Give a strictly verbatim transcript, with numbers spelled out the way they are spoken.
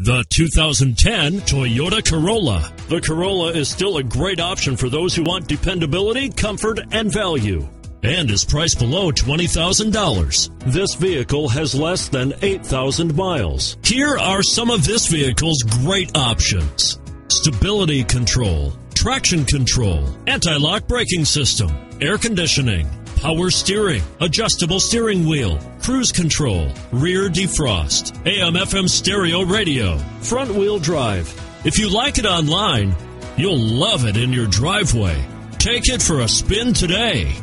The two thousand ten Toyota Corolla. The Corolla is still a great option for those who want dependability, comfort, and value, and is priced below twenty thousand dollars. This vehicle has less than eight thousand miles. Here are some of this vehicle's great options: stability control, traction control, anti-lock braking system, air conditioning, power steering, adjustable steering wheel, cruise control, rear defrost, A M F M stereo radio, front wheel drive. If you like it online, you'll love it in your driveway. Take it for a spin today.